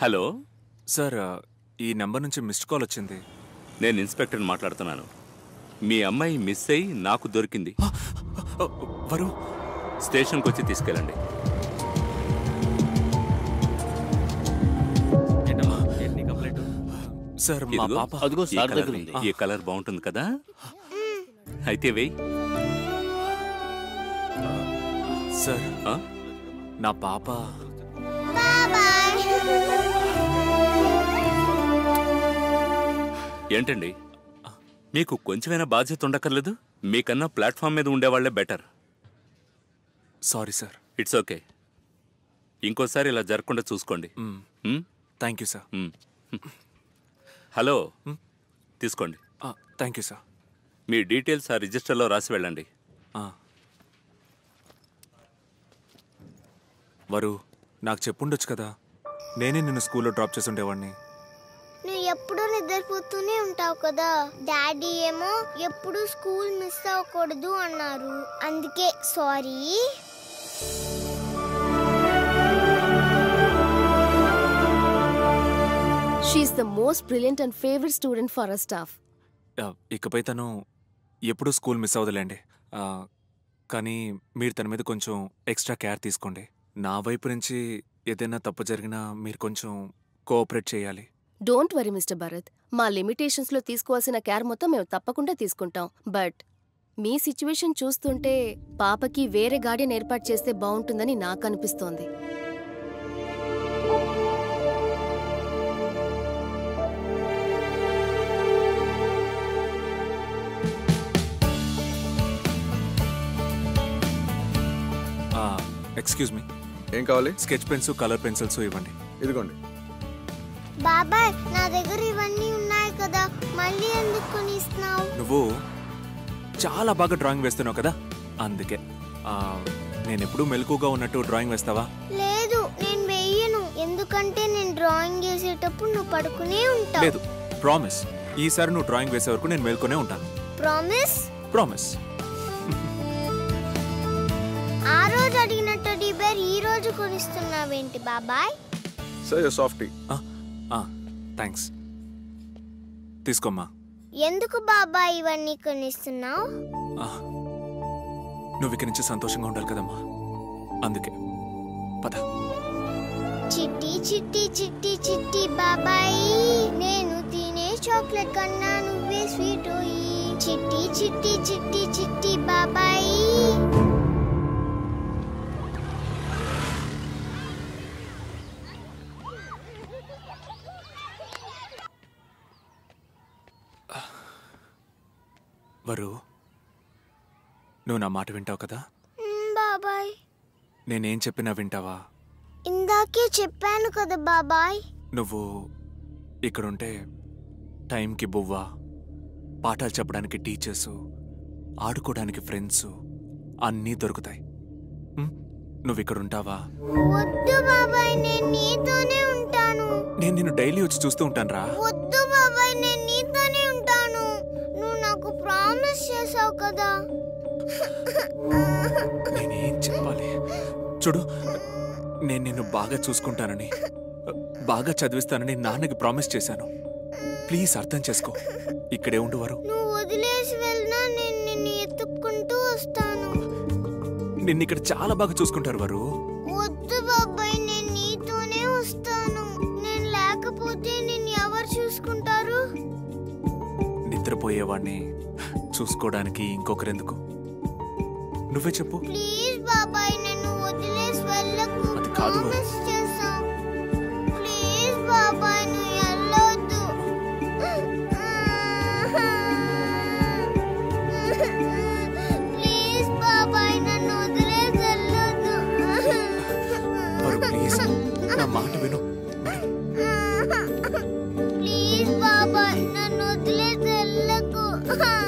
Hello sir, ఈ number నుంచి missed call వచ్చింది. నేను ఇన్స్పెక్టర్ని మాట్లాడుతున్నాను. మీ అమ్మాయి మిస్ అయ్యి నాకు దొరికింది. వరు, స్టేషన్కి వచ్చి తీసుకెళ్ళండి. సార్, ఈ కలర్ బాగుంటుంది కదా, అయితే వెయ్యి. సార్, నా పాప ఏంటండి, మీకు కొంచెమైనా బాధ్యత ఉండక్కర్లేదు. మీకన్నా ప్లాట్ఫామ్ మీద ఉండేవాళ్లే better. Sorry sir. It's okay. ఇంకోసారి ఇలా జరగకుండా చూసుకోండి. Thank you sir. హలో, తీసుకోండి. Thank you sir. మీ డీటెయిల్స్ ఆ రిజిస్టర్లో రాసి వెళ్ళండి. వరు, నాకు చెప్పుండొచ్చు కదా, నేనే నిన్ను స్కూల్లో డ్రాప్ చేసి ఉండేవాడిని. నువ్వు ఎప్పుడూ నిద్రపోతూనే ఉంటావు కదా. డాడీ ఏమో ఎప్పుడు స్కూల్ మిస్ అవ్వకూడదు అన్నారు, అందుకే sorry. She is the most brilliant and favourite student for our staff. ఇకపై తను ఎప్పుడూ స్కూల్ మిస్ అవ్వదులేండి, కానీ మీరు తన మీద కొంచెం ఎక్స్ట్రా కేర్ తీసుకోండి. నా వైపు నుంచి ఏదైనా తప్పు జరిగినా మీరు కొంచెం కోఆపరేట్ చేయాలి. డోంట్ వరీ మిస్టర్ భరత్, మా లిమిటేషన్స్లో తీసుకోవాల్సిన కేర్ మొత్తం మేము తప్పకుండా తీసుకుంటాం. బట్ మీ సిచ్యువేషన్ చూస్తుంటే పాపకి వేరే గార్డియన్ ఏర్పాటు చేస్తే బాగుంటుందని నాకు అనిపిస్తోంది. ఎక్స్క్యూజ్ మీ, ఏం కావాలి? స్కెచ్ పెన్స్, కలర్ పెన్సిల్స్ ఇవ్వండి. ఇదిగోండి. బాబాయ్, నా దగ్గర ఇవన్నీ ఉన్నాయి కదా, మళ్ళీ ఎందుకు కొని ఇస్తున్నావు? నువ్వు చాలా బాగా డ్రాయింగ్ వేస్తున్నావు కదా, అందుకే. నేను ఎప్పుడు మెలకుగా ఉన్నట్టు డ్రాయింగ్ వేస్తావా? లేదు, నేను వేయను. ఎందుకంటే నేను డ్రాయింగ్ వేసేటప్పుడు నువ్వు పడుకునే ఉంటావు. లేదు, ప్రామిస్. ఈసారి నువ్వు డ్రాయింగ్ వేసే వరకు నేను మెలకునే ఉంటాను. ప్రామిస్? ప్రామిస్. ఆ రోజు అడిగినట్టు డిబేర్ ఈ రోజు కొనిస్తున్నావేంటి బాబాయ్? సరే, సాఫ్ట్ టీ. థ్యాంక్స్, తీసుకోమ్మా. ఎందుకు బాబాయ్ ఇవన్నీ కొనిస్తున్నావు? నువ్వు ఇక్కడి నుంచి సంతోషంగా ఉండాలి కదమ్మా, అందుకే. పద. చిట్టి చిట్టి చిట్టి చిట్టి బాబాయ్, నేను తినే చాక్లెట్ కన్నా నువ్వే స్వీట్. చిట్టి చిట్టి చిట్టి చిట్టి బాబాయ్. వరు, నువ్వు నా మాట వింటావు కదా? బాబాయ్, నేనేం చెప్పినా వింటావా? ఇందాకే చెప్పాను కదా బాబాయ్. నువ్వు ఇక్కడుంటే టైంకి బువ్వ, పాఠాలు చెప్పడానికి టీచర్సు, ఆడుకోవడానికి ఫ్రెండ్స్ అన్నీ దొరుకుతాయి. నువ్వు ఇక్కడుంటావా? వద్దు బాబాయ్, నేను నీతోనే ఉంటాను. నేను నిన్ను డైలీ వచ్చి చూస్తూ ఉంటాను రా. వద్దు బాబాయ్, నేను నీతోనే ఉంటాను. నువ్వు నాకు ప్రామిస్ చేసావు కదా. నేనేం చెప్పాలి? చూడు, నేను నిన్ను బాగా చూసుకుంటానని, బాగా చదివిస్తానని నాన్నకి ప్రామిస్ చేశాను. ప్లీజ్ అర్థం చేసుకో. ఇక్కడే ఉండేవారు. నువ్వు వదిలేసి వెళ్ళినా నేను నిన్ను ఎత్తుక్కుంటూ వస్తాను. నిన్ను ఇక్కడ చాలా బాగా చూసుకుంటారు వరు. వద్దు బాబాయ్, నేను నీతోనే వస్తాను. నేను లేకపోతే నిన్ను ఎవరు చూసుకుంటారు? నిద్రపోయేవాడిని చూసుకోవడానికి ఇంకొకరెందుకు? నువ్వే చెప్పు. ప్లీజ్ బాబాయ్, నన్ను వదిలేసి వెళ్ళకు. అది కాదు, ప్లీజ్ బాబాయ్, నువ్వు వెళ్ళొద్దు. ప్లీజ్ బాబాయ్, నన్ను వదిలేసి వెళ్ళొద్దు. ప్లీజ్, నా మాట విను. ప్లీజ్ బాబాయ్, నన్ను వదిలేసి వెళ్ళకు.